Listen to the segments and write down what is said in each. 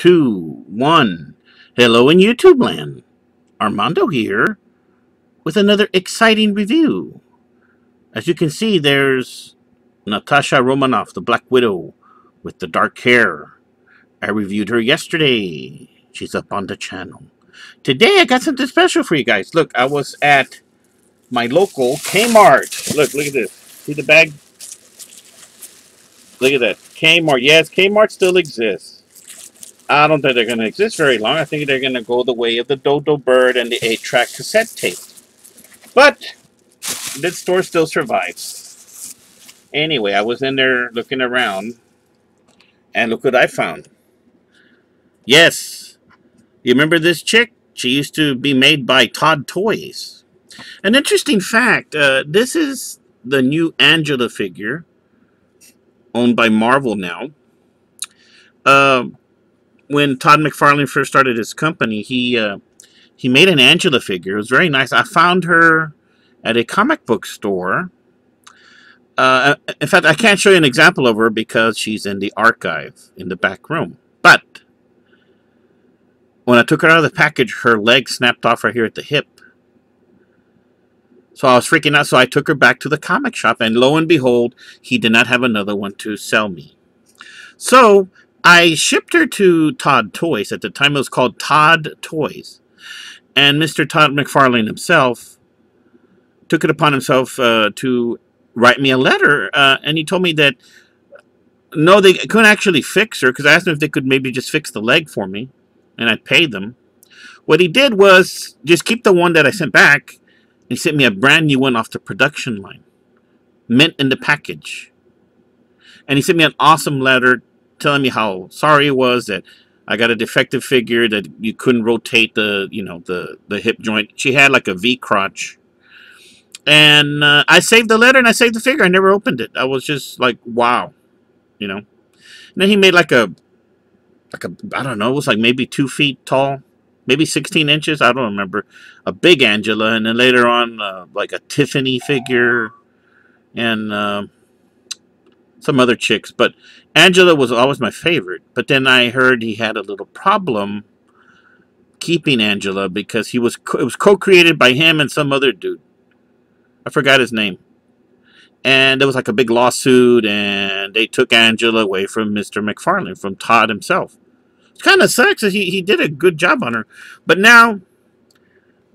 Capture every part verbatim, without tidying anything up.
two, one. Hello in YouTube land. Armando here with another exciting review. As you can see, there's Natasha Romanoff, the Black Widow with the dark hair. I reviewed her yesterday. She's up on the channel. Today I got something special for you guys. Look, I was at my local Kmart. Look, look at this. See the bag? Look at that. Kmart. Yes, Kmart still exists. I don't think they're going to exist very long. I think they're going to go the way of the Dodo Bird and the eight track cassette tape. But this store still survives. Anyway, I was in there looking around. And look what I found. Yes. You remember this chick? She used to be made by Todd Toys. An interesting fact. Uh, this is the new Angela figure, owned by Marvel now. Uh, when Todd McFarlane first started his company, he uh, he made an Angela figure. It was very nice. I found her at a comic book store. Uh, in fact, I can't show you an example of her because she's in the archive in the back room. But when I took her out of the package, her leg snapped off right here at the hip. So I was freaking out, so I took her back to the comic shop, and lo and behold, he did not have another one to sell me. So I shipped her to Todd Toys. At the time, it was called Todd Toys. And Mister Todd McFarlane himself took it upon himself uh, to write me a letter, uh, and he told me that, no, they couldn't actually fix her, because I asked them if they could maybe just fix the leg for me, and I'd pay them. What he did was just keep the one that I sent back. He sent me a brand new one off the production line, mint in the package. And he sent me an awesome letter telling me how sorry it was that I got a defective figure, that you couldn't rotate the, you know, the, the hip joint. She had like a V crotch. And uh, I saved the letter and I saved the figure. I never opened it. I was just like, wow, you know. And then he made like a, like a, I don't know, it was like maybe two feet tall. Maybe sixteen inches, I don't remember. A big Angela, and then later on, uh, like a Tiffany figure, and uh, some other chicks. But Angela was always my favorite. But then I heard he had a little problem keeping Angela because he was co it was co-created by him and some other dude. I forgot his name. And there was like a big lawsuit, and they took Angela away from Mister McFarlane, from Todd himself. Kind of sucks that he, he did a good job on her. But now,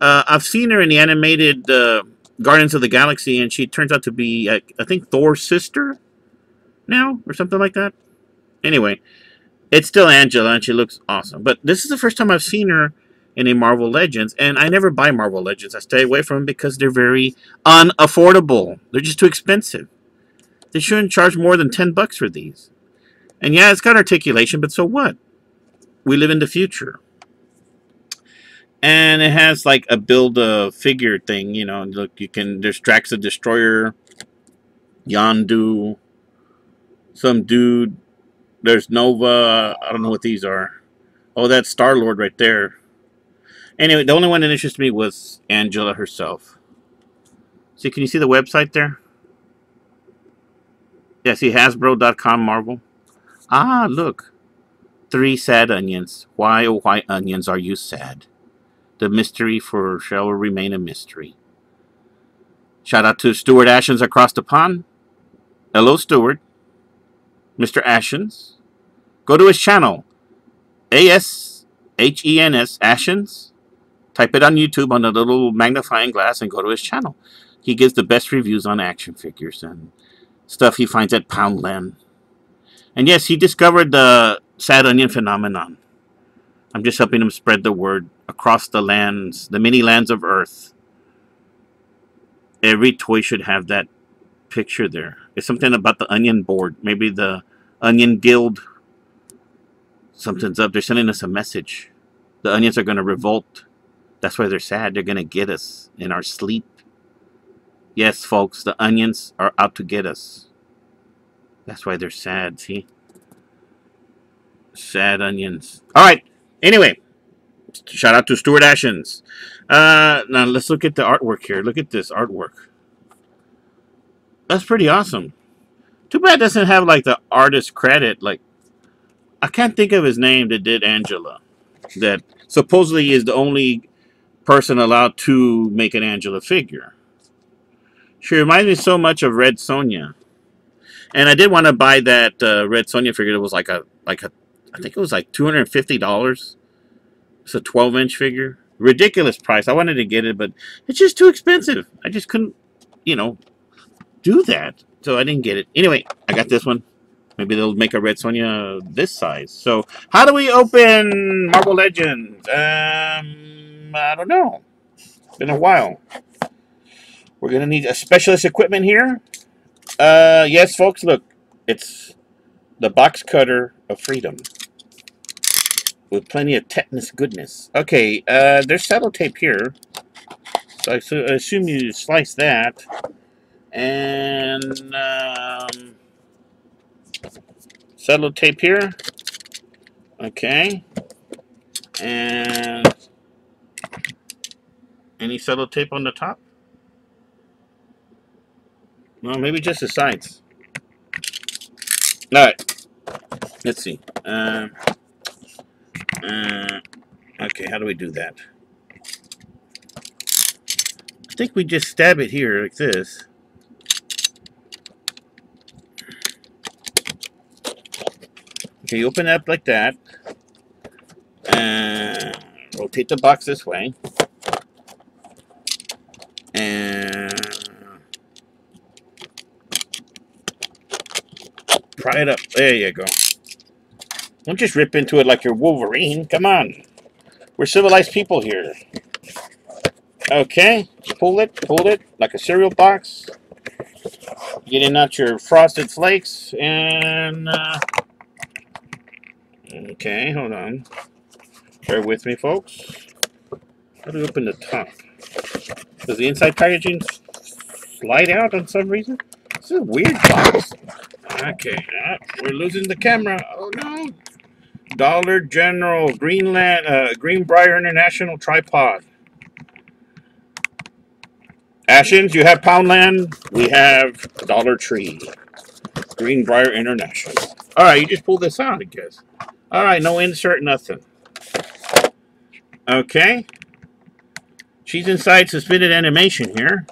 uh, I've seen her in the animated uh, Guardians of the Galaxy, and she turns out to be, uh, I think, Thor's sister now, or something like that. Anyway, it's still Angela, and she looks awesome. But this is the first time I've seen her in a Marvel Legends, and I never buy Marvel Legends. I stay away from them because they're very unaffordable. They're just too expensive. They shouldn't charge more than ten bucks for these. And yeah, it's got articulation, but so what? We live in the future. And it has like a build a figure thing, you know. Look, you can, there's Drax the Destroyer, Yondu, some dude. There's Nova. I don't know what these are. Oh, that's Star-Lord right there. Anyway, the only one that interested me was Angela herself. See, can you see the website there? Yeah, see, Hasbro dot com Marvel. Ah, look. Three sad onions. Why, oh, why, onions, are you sad? The mystery for shall remain a mystery. Shout out to Stuart Ashens across the pond. Hello, Stuart. Mister Ashens. Go to his channel. A S H E N S, Ashens. Type it on YouTube on a little magnifying glass and go to his channel. He gives the best reviews on action figures and stuff he finds at Poundland. And yes, he discovered the sad onion phenomenon. I'm just helping him spread the word across the lands, the many lands of Earth. Every toy should have that picture there. It's something about the onion board. Maybe the onion guild. Something's up. They're sending us a message. The onions are going to revolt. That's why they're sad. They're going to get us in our sleep. Yes, folks, the onions are out to get us. That's why they're sad, see? Sad onions. Alright, anyway. Shout out to Stuart Ashens. Uh, now, let's look at the artwork here. Look at this artwork. That's pretty awesome. Too bad it doesn't have, like, the artist credit, like, I can't think of his name that did Angela. That supposedly is the only person allowed to make an Angela figure. She reminds me so much of Red Sonja. And I did want to buy that uh, Red Sonja figure. It was like a, like a, I think it was like two hundred fifty dollars. It's a twelve inch figure. Ridiculous price. I wanted to get it, but it's just too expensive. I just couldn't, you know, do that. So I didn't get it. Anyway, I got this one. Maybe they'll make a Red Sonja this size. So how do we open Marvel Legends? Um, I don't know. It's been a while. We're going to need a specialist equipment here. Uh, yes, folks, look. It's the box cutter of freedom. With plenty of tetanus goodness. Okay, uh, there's sellotape here. So I, so I assume you slice that. And... Um, sellotape here. Okay. And any sellotape on the top? Well, maybe just the sides. Alright. Let's see. Uh, uh, okay, how do we do that? I think we just stab it here like this. Okay, you open it up like that, and rotate the box this way, and pry it up. There you go. Don't just rip into it like you're Wolverine. Come on. We're civilized people here. Okay, pull it, pull it, like a cereal box. Getting out your Frosted Flakes, and... Uh, Okay, hold on. Bear with me, folks. How do we open the top? Does the inside packaging slide out on some reason? This is a weird box. Okay, uh, we're losing the camera. Oh, no. Dollar General, Greenland, uh, Greenbrier International Tripod. Ashens, you have Poundland. We have Dollar Tree. Greenbrier International. All right, you just pull this out, I guess. All right, no insert, nothing. Okay. She's inside suspended animation here.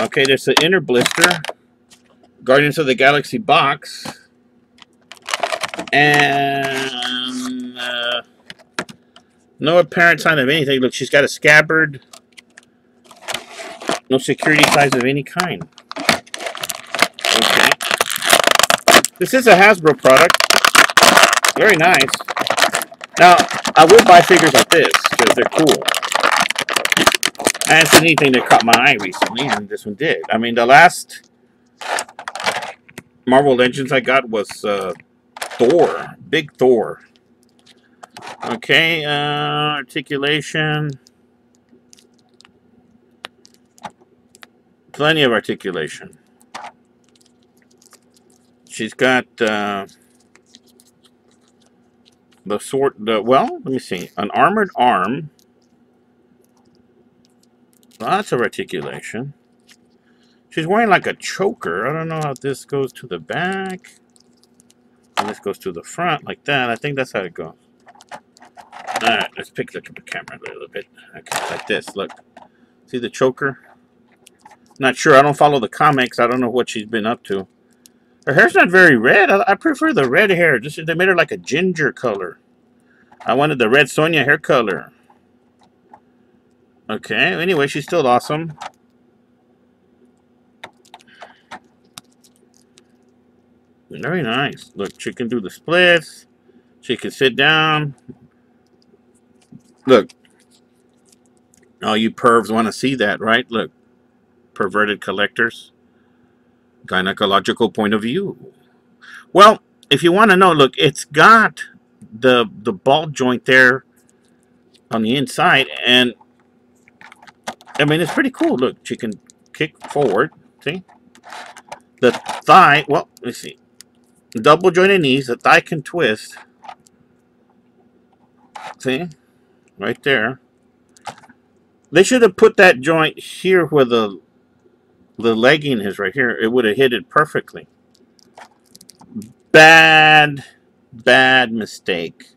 Okay, there's the inner blister. Guardians of the Galaxy box. And uh, no apparent sign of anything. Look, she's got a scabbard. No security ties of any kind. Okay. This is a Hasbro product. Very nice. Now, I would buy figures like this because they're cool. I haven't seen anything that caught my eye recently, and this one did. I mean, the last Marvel Legends I got was uh, Thor. Big Thor. Okay, uh, articulation. Plenty of articulation. She's got... Uh, The sort, the, well, let me see. An armored arm. Lots of articulation. She's wearing like a choker. I don't know how this goes to the back. And this goes to the front like that. I think that's how it goes. Alright, let's pick up the camera a little bit. Okay, like this. Look. See the choker? Not sure. I don't follow the comics. I don't know what she's been up to. Her hair's not very red. I, I prefer the red hair. Just, they made her like a ginger color. I wanted the Red Sonja hair color. Okay. Anyway, she's still awesome. Very nice. Look, she can do the splits. She can sit down. Look. All you pervs want to see that, right? Look. Perverted collectors. Gynecological point of view. Well, if you want to know, look, it's got the the ball joint there on the inside, and I mean it's pretty cool. Look, she can kick forward. See the thigh. Well, let's see. Double jointed knees. The thigh can twist. See, right there. They should have put that joint here where the The legging is right here. It would have hit it perfectly. Bad bad mistake.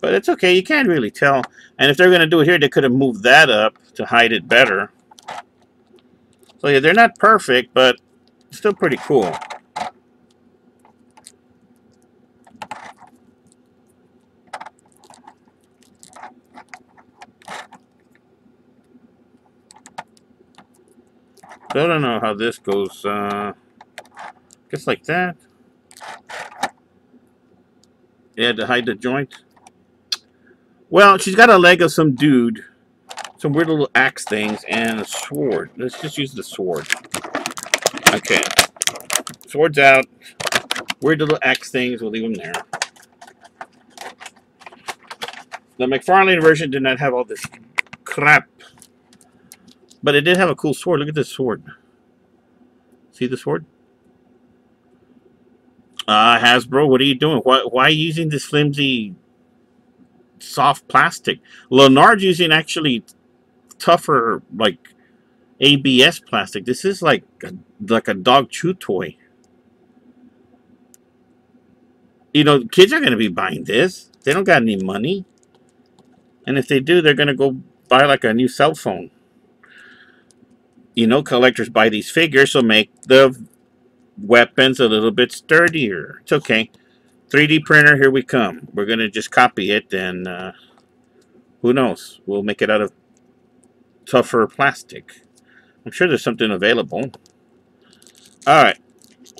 But it's okay, you can't really tell. And if they're going to do it here, they could have moved that up to hide it better. So yeah, they're not perfect, but still pretty cool. So I don't know how this goes. Uh, just like that. Yeah, to hide the joint. Well, she's got a leg of some dude. Some weird little axe things and a sword. Let's just use the sword. Okay. Sword's out. Weird little axe things. We'll leave them there. The McFarlane version did not have all this crap. But it did have a cool sword. Look at this sword. See the sword? Uh, Hasbro, what are you doing? Why, why are you using this flimsy, soft plastic? Lennard's using actually tougher, like, A B S plastic. This is like a, like a dog chew toy. You know, kids are going to be buying this. They don't got any money. And if they do, they're going to go buy, like, a new cell phone. You know, collectors buy these figures, so make the weapons a little bit sturdier. It's okay. three D printer, here we come. We're going to just copy it, and uh, who knows? We'll make it out of tougher plastic. I'm sure there's something available. All right.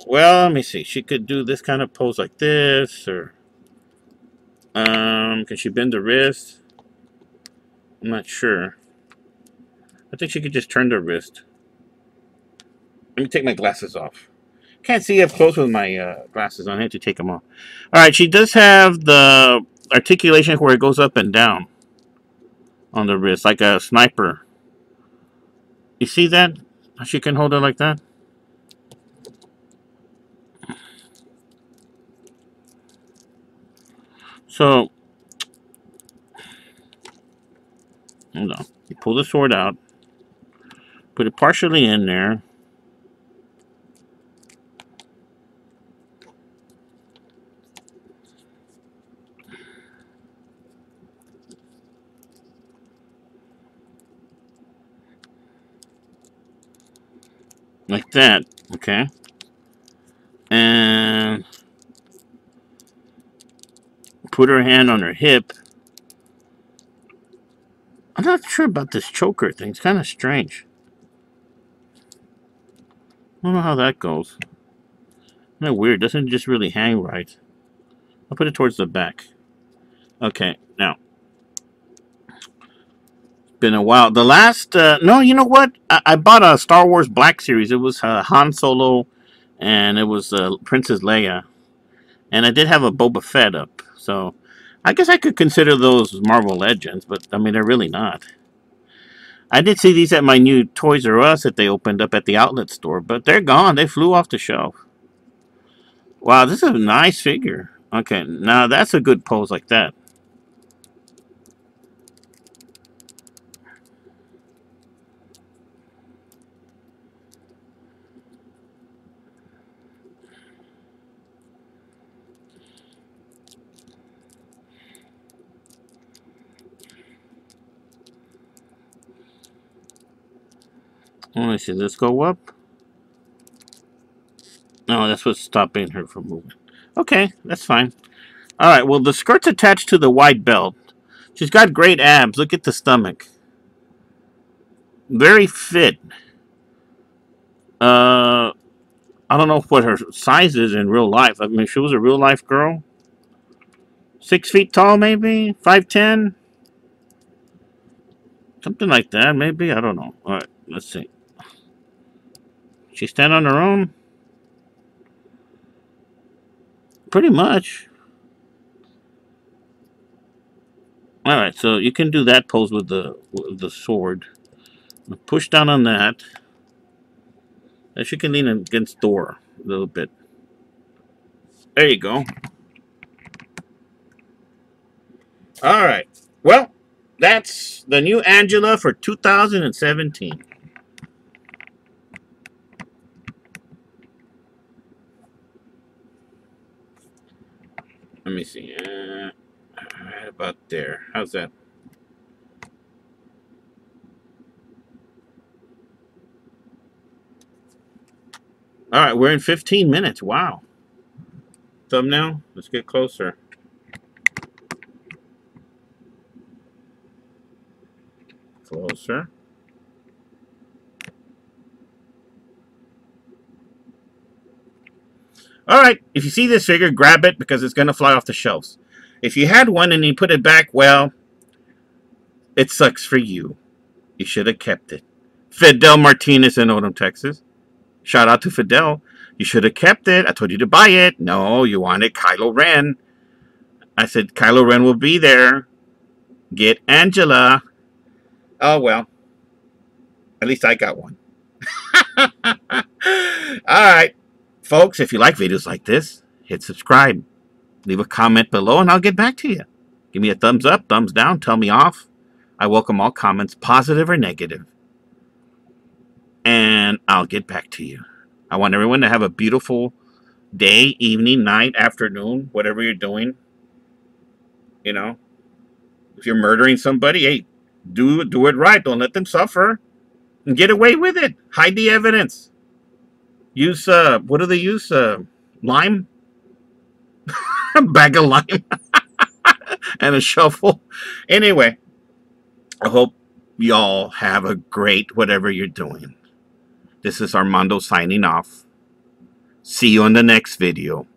Well, let me see. She could do this kind of pose like this, or um, can she bend the wrist? I'm not sure. I think she could just turn the wrist. Let me take my glasses off. Can't see up close with my uh, glasses on. I had to take them off. All right, she does have the articulation where it goes up and down on the wrist, like a sniper. You see that? She can hold it like that. So, hold on. You pull the sword out. Put it partially in there. Like that, okay? And put her hand on her hip. I'm not sure about this choker thing. It's kind of strange. I don't know how that goes. Isn't that weird? Doesn't it just really hang right? I'll put it towards the back. Okay, now. It's been a while. The last... Uh, no, you know what? I, I bought a Star Wars Black Series. It was uh, Han Solo, and it was uh, Princess Leia. And I did have a Boba Fett up. So, I guess I could consider those Marvel Legends, but, I mean, they're really not. I did see these at my new Toys R Us that they opened up at the outlet store, but they're gone. They flew off the shelf. Wow, this is a nice figure. Okay, now that's a good pose like that. Let me see, let's go up. No, that's what's stopping her from moving. Okay, that's fine. All right, well, the skirt's attached to the wide belt. She's got great abs. Look at the stomach. Very fit. Uh, I don't know what her size is in real life. I mean, if she was a real-life girl, six feet tall maybe, five ten. Something like that maybe. I don't know. All right, let's see. She stand on her own? Pretty much. Alright, so you can do that pose with the, with the sword. Push down on that. And she can lean against Thor a little bit. There you go. Alright, well, that's the new Angela for two thousand seventeen. me see. Uh, right about there. How's that? All right, we're in fifteen minutes. Wow. Thumbnail. Let's get closer. Closer. All right, if you see this figure, grab it because it's going to fly off the shelves. If you had one and you put it back, well, it sucks for you. You should have kept it. Fidel Martinez in Odom, Texas. Shout out to Fidel. You should have kept it. I told you to buy it. No, you wanted Kylo Ren. I said Kylo Ren will be there. Get Angela. Oh, well. At least I got one. All right. Folks, if you like videos like this, hit subscribe. Leave a comment below and I'll get back to you. Give me a thumbs up, thumbs down, tell me off. I welcome all comments, positive or negative. And I'll get back to you. I want everyone to have a beautiful day, evening, night, afternoon, whatever you're doing. You know, if you're murdering somebody, hey, do, do it right. Don't let them suffer. And get away with it. Hide the evidence. Use, uh, what do they use? Uh, lime? A bag of lime. And a shovel. Anyway, I hope y'all have a great whatever you're doing. This is Armando signing off. See you on the next video.